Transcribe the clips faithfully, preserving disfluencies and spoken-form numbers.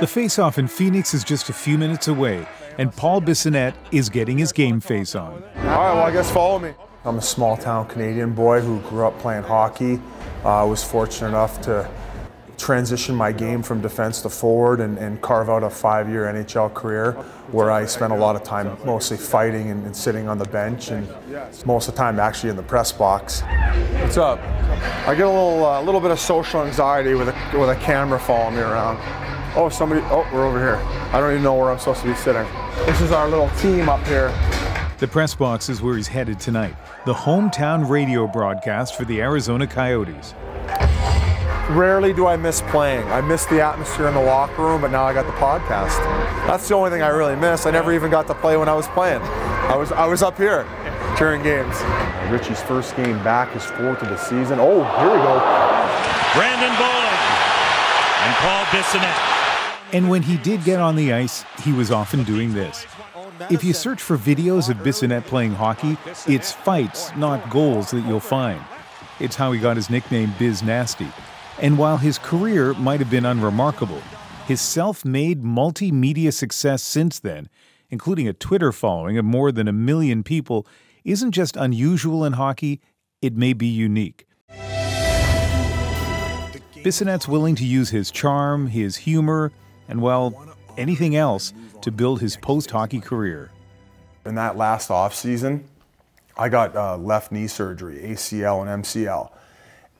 The face-off in Phoenix is just a few minutes away, and Paul Bissonnette is getting his game face on. All right, well, I guess follow me. I'm a small-town Canadian boy who grew up playing hockey. I uh, was fortunate enough to transition my game from defense to forward and, and carve out a five-year N H L career where I spent a lot of time mostly fighting and, and sitting on the bench and most of the time actually in the press box. What's up? I get a little, uh, little bit of social anxiety with a, with a camera following me around. Oh, somebody, oh, we're over here. I don't even know where I'm supposed to be sitting. This is our little team up here. The press box is where he's headed tonight, the hometown radio broadcast for the Arizona Coyotes. Rarely do I miss playing. I miss the atmosphere in the locker room, but now I got the podcast. That's the only thing I really miss. I never even got to play when I was playing. I was I was up here during games. Richie's first game back, his fourth of the season. Oh, here we go. Brandon Boland and Paul Bissonnette. And when he did get on the ice, he was often doing this. If you search for videos of Bissonnette playing hockey, it's fights, not goals, that you'll find. It's how he got his nickname Biz Nasty. And while his career might have been unremarkable, his self-made multimedia success since then, including a Twitter following of more than a million people, isn't just unusual in hockey, it may be unique. Bissonnette's willing to use his charm, his humor, and, well, anything else to build his post-hockey career. In that last off-season, I got uh, left knee surgery, A C L and M C L.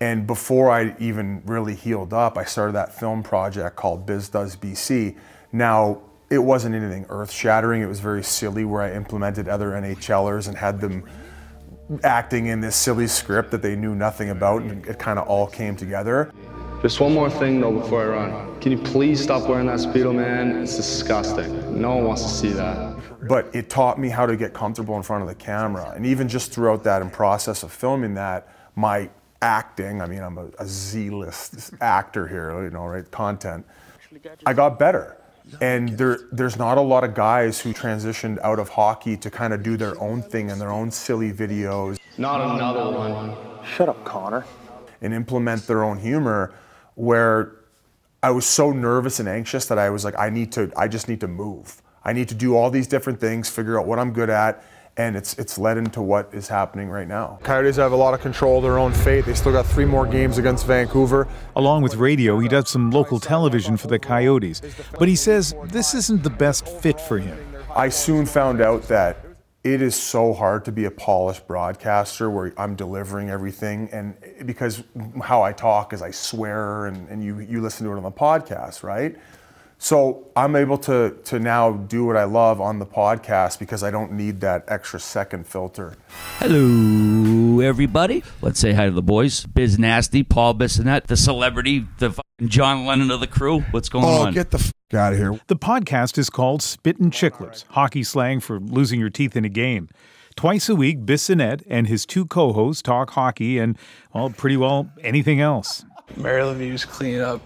And before I even really healed up, I started that film project called Biz Does B C. Now, it wasn't anything earth-shattering. It was very silly, where I implemented other NHLers and had them acting in this silly script that they knew nothing about, and it kind of all came together. Just one more thing, though, before I run. Can you please stop wearing that Speedo, man? It's disgusting. No one wants to see that. But it taught me how to get comfortable in front of the camera. And even just throughout that and process of filming that, my acting, I mean, I'm a, a Z-list actor here, you know, right, content, I got better. And there, there's not a lot of guys who transitioned out of hockey to kind of do their own thing and their own silly videos. Not another one. Shut up, Connor. And implement their own humor, where I was so nervous and anxious that I was like, I need to, I just need to move. I need to do all these different things, figure out what I'm good at, and it's, it's led into what is happening right now. Coyotes have a lot of control of their own fate. They still got three more games against Vancouver. Along with radio, he does some local television for the Coyotes, but he says this isn't the best fit for him. I soon found out that it is so hard to be a polished broadcaster where I'm delivering everything, and because how I talk is I swear, and, and you, you listen to it on the podcast, right? So I'm able to, to now do what I love on the podcast because I don't need that extra second filter. Hello, everybody. Let's say hi to the boys. Biz Nasty, Paul Bissonnette, the celebrity, the fucking John Lennon of the crew. What's going oh, on? Oh, get the out of here. The podcast is called Spittin' Chiclets, hockey slang for losing your teeth in a game. Twice a week, Bissonnette and his two co-hosts talk hockey and, well, pretty well anything else. Mary Lemieux's cleaning up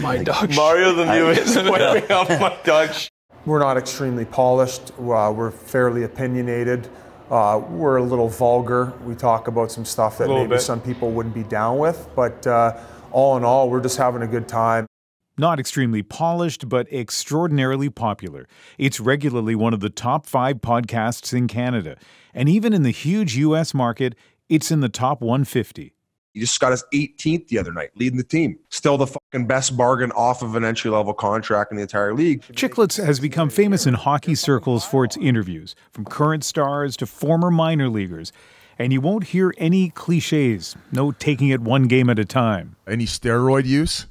my dog shit. Mario Lemieux is wiping up my dog shit. We're not extremely polished. Uh, we're fairly opinionated. Uh, we're a little vulgar. We talk about some stuff that maybe bit. some people wouldn't be down with. But uh, all in all, we're just having a good time. Not extremely polished, but extraordinarily popular. It's regularly one of the top five podcasts in Canada. And even in the huge U S market, it's in the top one fifty. He just got his eighteenth the other night, leading the team. Still the fucking best bargain off of an entry-level contract in the entire league. Chiclets has become famous in hockey circles for its interviews, from current stars to former minor leaguers. And you won't hear any cliches, no taking it one game at a time. Any steroid use?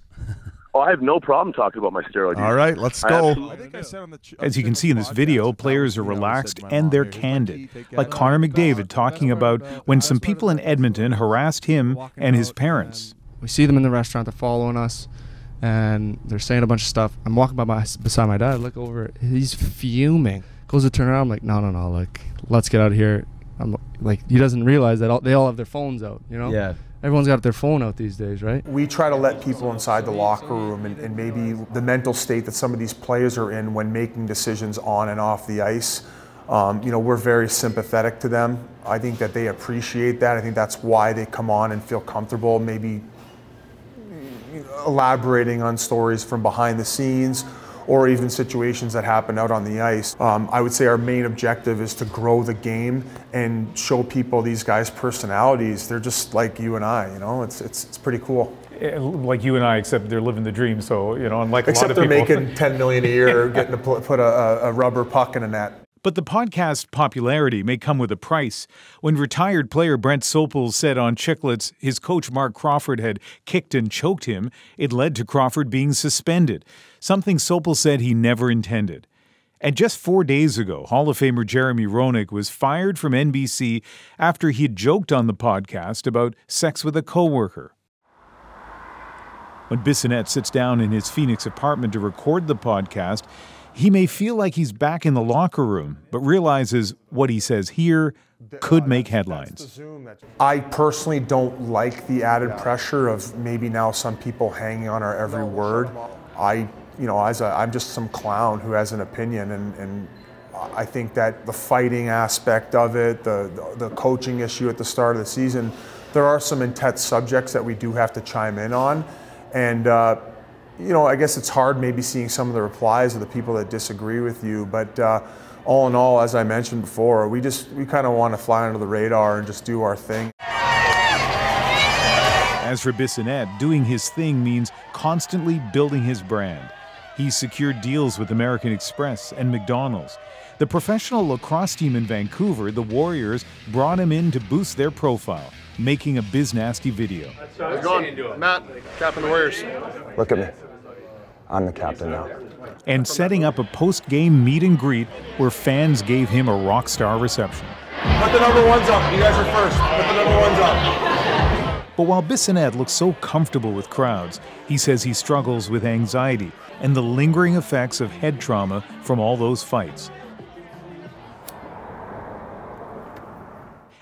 Oh, I have no problem talking about my steroid. All right, let's go. I think I said on the As you can see in this video, players are relaxed and they're candid, like Connor McDavid talking about when some people in Edmonton harassed him and his parents. We see them in the restaurant, they're following us, and they're saying a bunch of stuff. I'm walking by my, beside my dad, I look over, he's fuming. Goes to turn around, I'm like, no, no, no, like, let's get out of here. I'm like, he doesn't realize that all, they all have their phones out, you know? Yeah. Everyone's got their phone out these days, right? We try to let people inside the locker room and, and maybe the mental state that some of these players are in when making decisions on and off the ice. Um, you know, we're very sympathetic to them. I think that they appreciate that. I think that's why they come on and feel comfortable, maybe elaborating on stories from behind the scenes or even situations that happen out on the ice. Um, I would say our main objective is to grow the game and show people these guys' personalities. They're just like you and I, you know, it's, it's, it's pretty cool. Like you and I, except they're living the dream. So, you know, unlike a lot of people. Except they're making ten million dollars a year or getting to put a, a rubber puck in a net. But the podcast popularity may come with a price. When retired player Brent Sopel said on Chiclets his coach Mark Crawford had kicked and choked him, it led to Crawford being suspended, something Sopel said he never intended. And just four days ago, Hall of Famer Jeremy Roenick was fired from N B C after he had joked on the podcast about sex with a coworker. When Bissonnette sits down in his Phoenix apartment to record the podcast, he may feel like he's back in the locker room, but realizes what he says here could make headlines. I personally don't like the added pressure of maybe now some people hanging on our every word. I, you know, as a, I'm just some clown who has an opinion, and, and I think that the fighting aspect of it, the, the coaching issue at the start of the season, there are some intense subjects that we do have to chime in on, and uh, you know, I guess it's hard maybe seeing some of the replies of the people that disagree with you, but uh, all in all, as I mentioned before, we just, we kind of want to fly under the radar and just do our thing. As for Bissonnette, doing his thing means constantly building his brand. He's secured deals with American Express and McDonald's. The professional lacrosse team in Vancouver, the Warriors, brought him in to boost their profile, making a Biz Nasty video. How's it going? Matt, captain of the Warriors. Look at me. I'm the captain now. And setting up a post-game meet and greet where fans gave him a rock star reception. Put the number ones up. You guys are first. Put the number ones up. But while Bissonnette looks so comfortable with crowds, he says he struggles with anxiety and the lingering effects of head trauma from all those fights.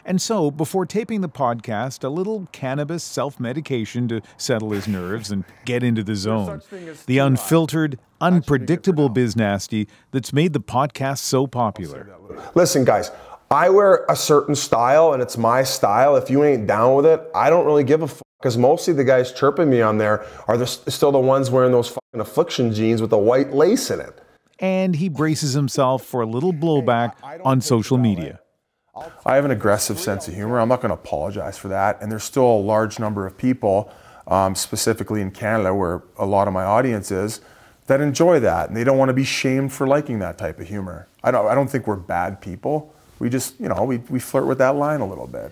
And so, before taping the podcast, a little cannabis self-medication to settle his nerves and get into the zone. The unfiltered, unpredictable Biz Nasty that's made the podcast so popular. Listen, guys, I wear a certain style, and it's my style. If you ain't down with it, I don't really give a fuck, because mostly the guys chirping me on there are the, still the ones wearing those fucking affliction jeans with the white lace in it. And he braces himself for a little blowback on social media. I have an aggressive sense of humor. I'm not going to apologize for that. And there's still a large number of people, um, specifically in Canada, where a lot of my audience is, that enjoy that. And they don't want to be shamed for liking that type of humor. I don't, I don't think we're bad people. We just, you know, we, we flirt with that line a little bit.